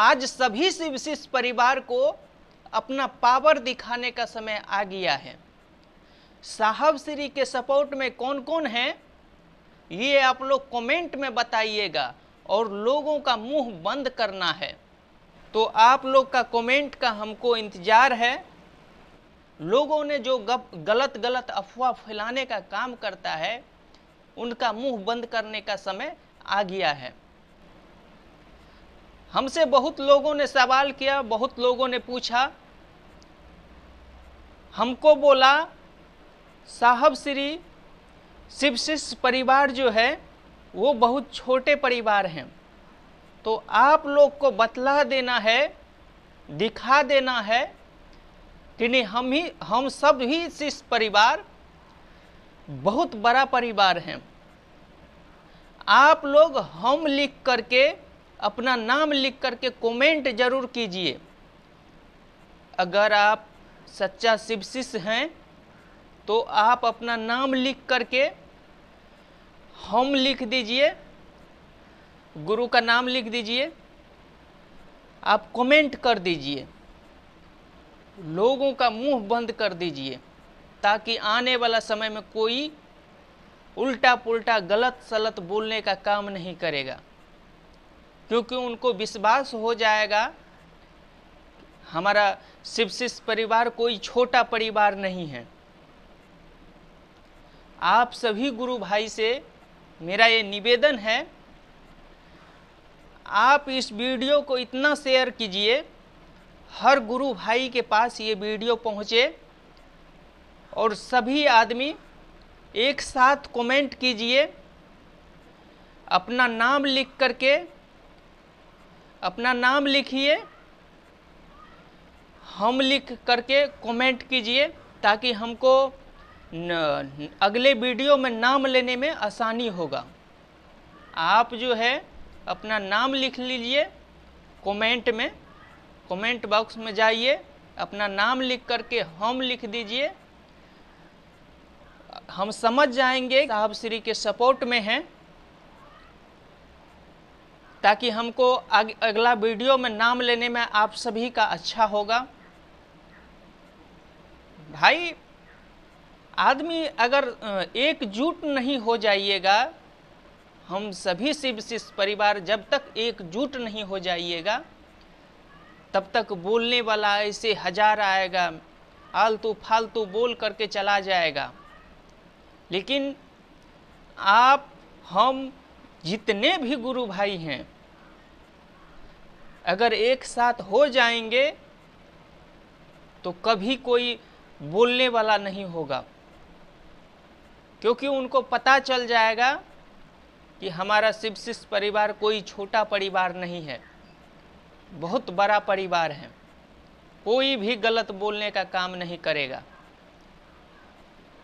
आज सभी शिव शिष्य परिवार को अपना पावर दिखाने का समय आ गया है। साहब श्री के सपोर्ट में कौन कौन हैं ये आप लोग कमेंट में बताइएगा और लोगों का मुंह बंद करना है। तो आप लोग का कमेंट का हमको इंतज़ार है। लोगों ने जो गलत गलत अफवाह फैलाने का काम करता है उनका मुंह बंद करने का समय आ गया है। हमसे बहुत लोगों ने सवाल किया, बहुत लोगों ने पूछा, हमको बोला साहब श्री शिव शिष्य परिवार जो है वो बहुत छोटे परिवार हैं, तो आप लोग को बतला देना है, दिखा देना है कि नहीं हम सब ही शिष्य परिवार बहुत बड़ा परिवार हैं। आप लोग हम लिख करके अपना नाम लिख करके कमेंट जरूर कीजिए। अगर आप सच्चा शिव शिष्य हैं तो आप अपना नाम लिख करके हम लिख दीजिए, गुरु का नाम लिख दीजिए, आप कमेंट कर दीजिए, लोगों का मुंह बंद कर दीजिए ताकि आने वाला समय में कोई उल्टा पुल्टा गलत सलत बोलने का काम नहीं करेगा, क्योंकि उनको विश्वास हो जाएगा हमारा शिव शिष्य परिवार कोई छोटा परिवार नहीं है। आप सभी गुरु भाई से मेरा ये निवेदन है, आप इस वीडियो को इतना शेयर कीजिए, हर गुरु भाई के पास ये वीडियो पहुँचे और सभी आदमी एक साथ कमेंट कीजिए, अपना नाम लिख करके अपना नाम लिखिए, हम लिख करके कमेंट कीजिए ताकि हमको अगले वीडियो में नाम लेने में आसानी होगा। आप जो है अपना नाम लिख लीजिए कमेंट में, कमेंट बॉक्स में जाइए, अपना नाम लिख करके हम लिख दीजिए। हम समझ जाएंगे साहब श्री के सपोर्ट में हैं ताकि हमको अगला वीडियो में नाम लेने में आप सभी का अच्छा होगा। भाई आदमी अगर एकजुट नहीं हो जाइएगा, हम सभी शिव शिष्य परिवार जब तक एकजुट नहीं हो जाइएगा तब तक बोलने वाला ऐसे हजार आएगा, आलतू फालतू बोल करके चला जाएगा। लेकिन आप हम जितने भी गुरु भाई हैं अगर एक साथ हो जाएंगे तो कभी कोई बोलने वाला नहीं होगा, क्योंकि उनको पता चल जाएगा कि हमारा शिव शिष्य परिवार कोई छोटा परिवार नहीं है, बहुत बड़ा परिवार है, कोई भी गलत बोलने का काम नहीं करेगा।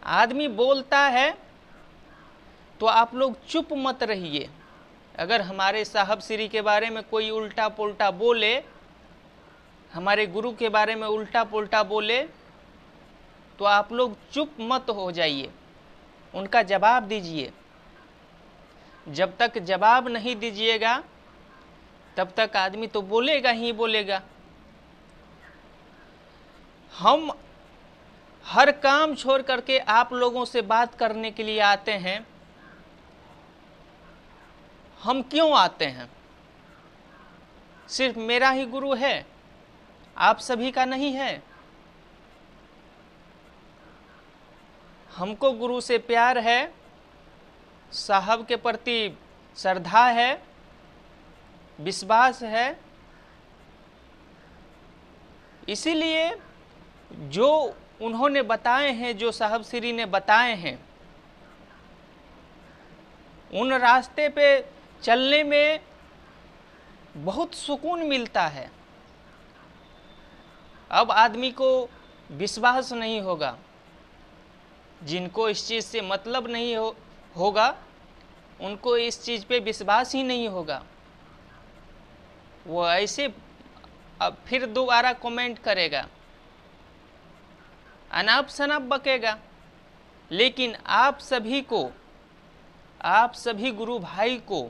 आदमी बोलता है तो आप लोग चुप मत रहिए। अगर हमारे साहब श्री के बारे में कोई उल्टा पुल्टा बोले, हमारे गुरु के बारे में उल्टा पुल्टा बोले तो आप लोग चुप मत हो जाइए, उनका जवाब दीजिए। जब तक जवाब नहीं दीजिएगा तब तक आदमी तो बोलेगा ही बोलेगा। हम हर काम छोड़ करके आप लोगों से बात करने के लिए आते हैं। हम क्यों आते हैं? सिर्फ मेरा ही गुरु है, आप सभी का नहीं है। हमको गुरु से प्यार है, साहब के प्रति श्रद्धा है, विश्वास है, इसीलिए जो उन्होंने बताए हैं, जो साहब श्री ने बताए हैं, उन रास्ते पे चलने में बहुत सुकून मिलता है। अब आदमी को विश्वास नहीं होगा, जिनको इस चीज़ से मतलब नहीं होगा उनको इस चीज़ पे विश्वास ही नहीं होगा। वो ऐसे अब फिर दोबारा कमेंट करेगा, अनाप शनाप बकेगा। लेकिन आप सभी को, आप सभी गुरु भाई को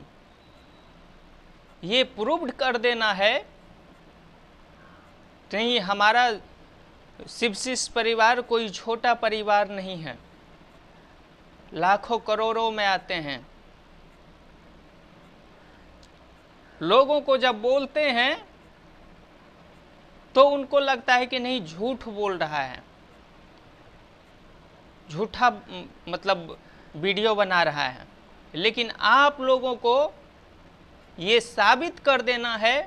ये प्रूव्ड कर देना है नहीं, हमारा शिवशिष परिवार कोई छोटा परिवार नहीं है, लाखों करोड़ों में आते हैं। लोगों को जब बोलते हैं तो उनको लगता है कि नहीं झूठ बोल रहा है, झूठा मतलब वीडियो बना रहा है। लेकिन आप लोगों को ये साबित कर देना है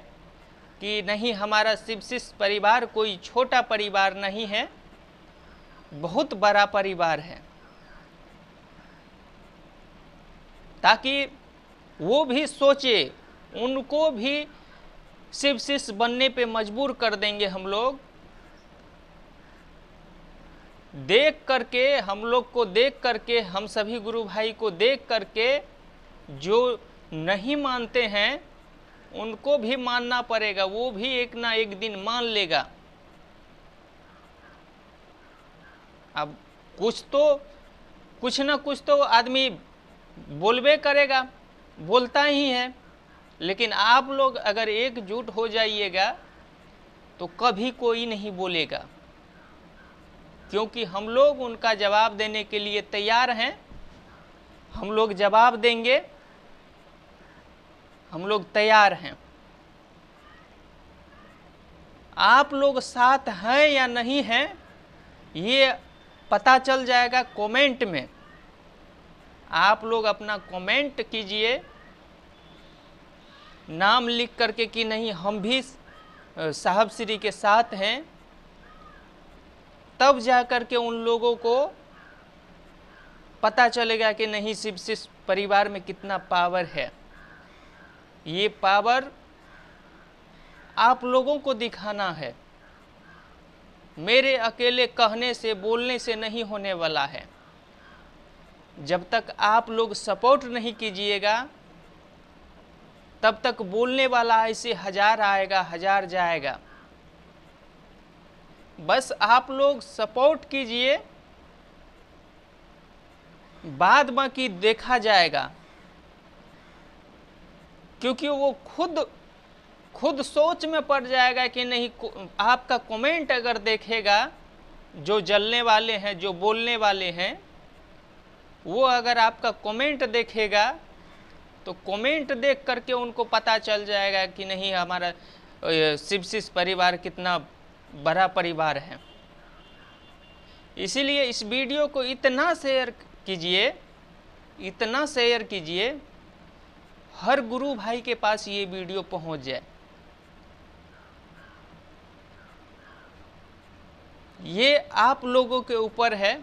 कि नहीं, हमारा शिवशिष परिवार कोई छोटा परिवार नहीं है, बहुत बड़ा परिवार है, ताकि वो भी सोचे। उनको भी शिवशिष बनने पे मजबूर कर देंगे हम लोग, देख करके, हम लोग को देख करके, हम सभी गुरु भाई को देख करके जो नहीं मानते हैं उनको भी मानना पड़ेगा, वो भी एक ना एक दिन मान लेगा। अब कुछ ना कुछ तो आदमी बोलबे करेगा, बोलता ही है। लेकिन आप लोग अगर एकजुट हो जाइएगा तो कभी कोई नहीं बोलेगा, क्योंकि हम लोग उनका जवाब देने के लिए तैयार हैं। हम लोग जवाब देंगे, हम लोग तैयार हैं। आप लोग साथ हैं या नहीं हैं ये पता चल जाएगा कमेंट में। आप लोग अपना कमेंट कीजिए, नाम लिख करके कि नहीं हम भी साहब श्री के साथ हैं, तब जा करके उन लोगों को पता चलेगा कि नहीं शिवशिष परिवार में कितना पावर है। ये पावर आप लोगों को दिखाना है, मेरे अकेले कहने से बोलने से नहीं होने वाला है। जब तक आप लोग सपोर्ट नहीं कीजिएगा तब तक बोलने वाला ऐसे हजार आएगा, हजार जाएगा। बस आप लोग सपोर्ट कीजिए, बाद बाकी देखा जाएगा। क्योंकि वो खुद सोच में पड़ जाएगा कि नहीं, आपका कमेंट अगर देखेगा, जो जलने वाले हैं, जो बोलने वाले हैं, वो अगर आपका कमेंट देखेगा तो कमेंट देख करके उनको पता चल जाएगा कि नहीं हमारा शिवशिष परिवार कितना बड़ा परिवार है। इसीलिए इस वीडियो को इतना शेयर कीजिए, इतना शेयर कीजिए, हर गुरु भाई के पास ये वीडियो पहुंच जाए। ये आप लोगों के ऊपर है,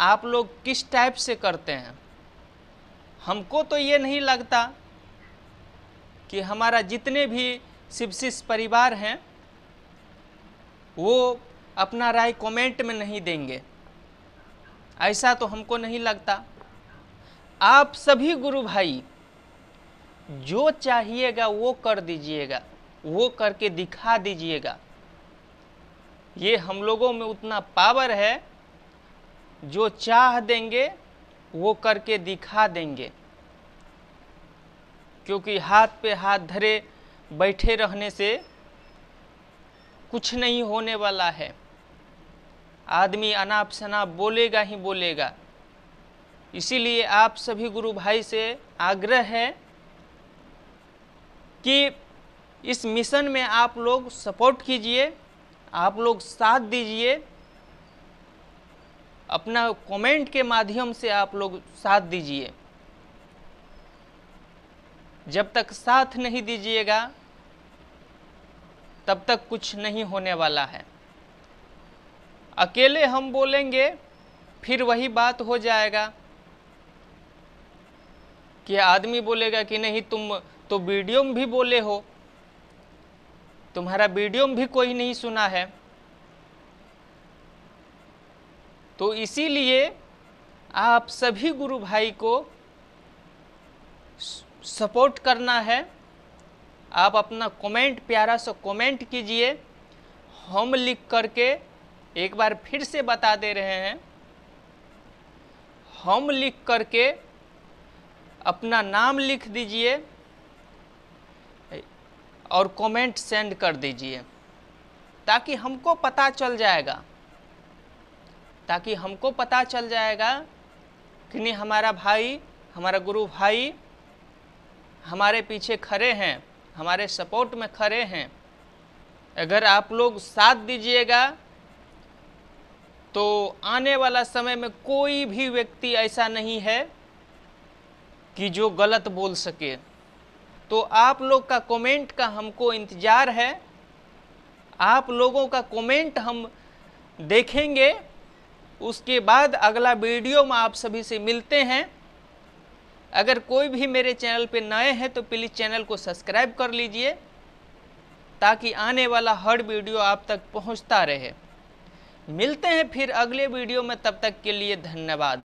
आप लोग किस टाइप से करते हैं। हमको तो ये नहीं लगता कि हमारा जितने भी शिवशिष परिवार हैं वो अपना राय कमेंट में नहीं देंगे, ऐसा तो हमको नहीं लगता। आप सभी गुरु भाई जो चाहिएगा वो कर दीजिएगा, वो करके दिखा दीजिएगा। ये हम लोगों में उतना पावर है, जो चाह देंगे वो करके दिखा देंगे। क्योंकि हाथ पे हाथ धरे बैठे रहने से कुछ नहीं होने वाला है। आदमी अनाप शनाप बोलेगा ही बोलेगा। इसीलिए आप सभी गुरु भाई से आग्रह है कि इस मिशन में आप लोग सपोर्ट कीजिए, आप लोग साथ दीजिए, अपना कमेंट के माध्यम से आप लोग साथ दीजिए। जब तक साथ नहीं दीजिएगा तब तक कुछ नहीं होने वाला है। अकेले हम बोलेंगे फिर वही बात हो जाएगा कि आदमी बोलेगा कि नहीं तुम तो वीडियो में भी बोले हो, तुम्हारा वीडियो में भी कोई नहीं सुना है। तो इसीलिए आप सभी गुरु भाई को सपोर्ट करना है। आप अपना कमेंट, प्यारा सा कमेंट कीजिए। हम लिख करके एक बार फिर से बता दे रहे हैं, हम लिख करके अपना नाम लिख दीजिए और कमेंट सेंड कर दीजिए। ताकि हमको पता चल जाएगा, ताकि हमको पता चल जाएगा कि नहीं हमारा भाई, हमारा गुरु भाई हमारे पीछे खड़े हैं, हमारे सपोर्ट में खड़े हैं। अगर आप लोग साथ दीजिएगा तो आने वाला समय में कोई भी व्यक्ति ऐसा नहीं है कि जो गलत बोल सके। तो आप लोग का कमेंट का हमको इंतज़ार है, आप लोगों का कमेंट हम देखेंगे। उसके बाद अगला वीडियो में आप सभी से मिलते हैं। अगर कोई भी मेरे चैनल पे नए हैं तो प्लीज़ चैनल को सब्सक्राइब कर लीजिए ताकि आने वाला हर वीडियो आप तक पहुंचता रहे। मिलते हैं फिर अगले वीडियो में, तब तक के लिए धन्यवाद।